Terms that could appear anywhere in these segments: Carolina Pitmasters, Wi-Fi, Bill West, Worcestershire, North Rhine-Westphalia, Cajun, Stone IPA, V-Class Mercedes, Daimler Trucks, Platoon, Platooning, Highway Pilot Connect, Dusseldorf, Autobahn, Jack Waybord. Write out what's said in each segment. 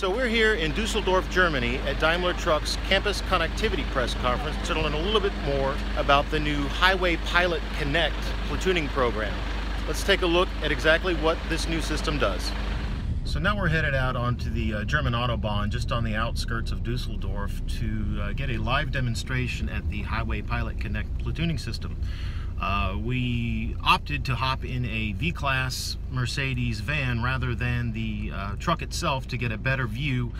So we're here in Dusseldorf, Germany at Daimler Trucks Campus Connectivity Press Conference to learn a little bit more about the new Highway Pilot Connect platooning program. Let's take a look at exactly what this new system does. So now we're headed out onto the German Autobahn, just on the outskirts of Dusseldorf, to get a live demonstration at the Highway Pilot Connect platooning system. We opted to hop in a V-Class Mercedes van rather than the truck itself to get a better view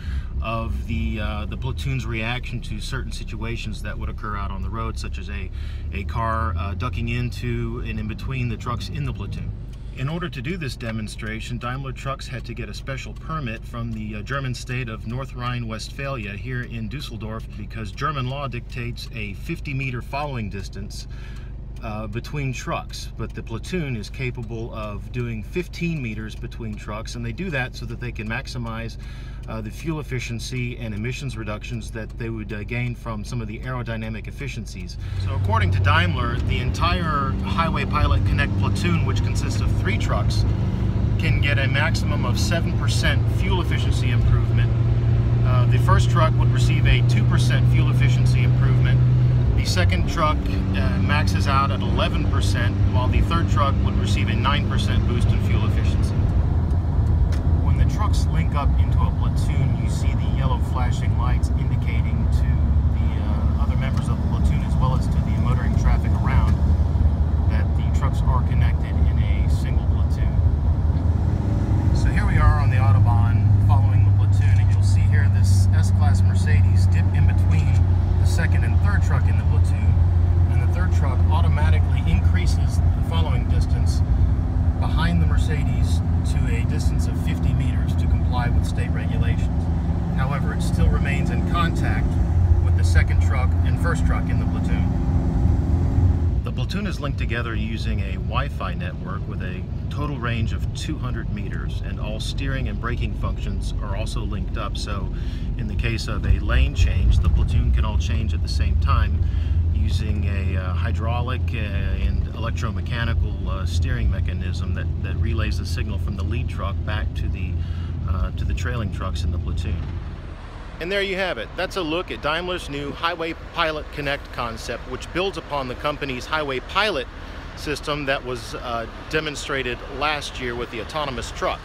of the platoon's reaction to certain situations that would occur out on the road, such as a car ducking into and in between the trucks in the platoon. In order to do this demonstration, Daimler Trucks had to get a special permit from the German state of North Rhine-Westphalia here in Dusseldorf, because German law dictates a 50-meter following distance between trucks, but the platoon is capable of doing 15 meters between trucks, and they do that so that they can maximize the fuel efficiency and emissions reductions that they would gain from some of the aerodynamic efficiencies. So according to Daimler, the entire Highway Pilot Connect platoon, which consists of 3 trucks, can get a maximum of 7% fuel efficiency improvement. The first truck would receive a 2% fuel efficiency improvement. The second truck maxes out at 11%, while the third truck would receive a 9% boost in fuel efficiency. When the trucks link up into a platoon, you see the yellow flashing lights indicating to the other members of the platoon, as well as to the motoring traffic around, that the trucks are connected in a single platoon. So here we are on the Autobahn following the platoon, and you'll see here this S-Class Mercedes dip in between the second and third truck in the platoon, and the third truck automatically increases the following distance behind the Mercedes to a distance of 50 meters to comply with state regulations. However, it still remains in contact with the second truck and first truck in the platoon. The platoon is linked together using a Wi-Fi network with a total range of 200 meters, and all steering and braking functions are also linked up, so in the case of a lane change, the platoon can all change at the same time using a hydraulic and electromechanical steering mechanism that relays the signal from the lead truck back to the trailing trucks in the platoon. And there you have it. That's a look at Daimler's new Highway Pilot Connect concept, which builds upon the company's Highway Pilot system that was demonstrated last year with the autonomous truck.